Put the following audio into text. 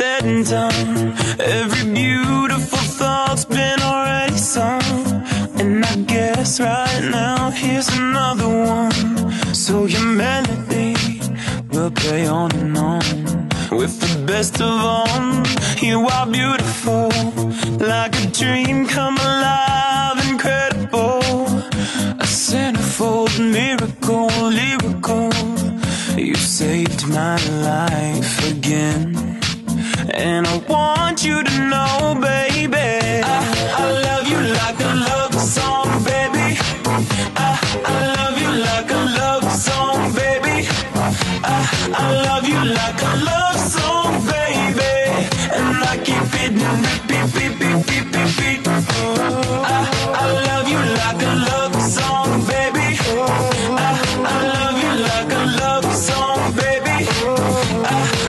said and done, every beautiful thought's been already sung. And I guess right now here's another one. So your melody will play on and on. With the best of all, you are beautiful, like a dream come alive, incredible, a centerfold miracle, lyrical. You saved my life again, and I want you to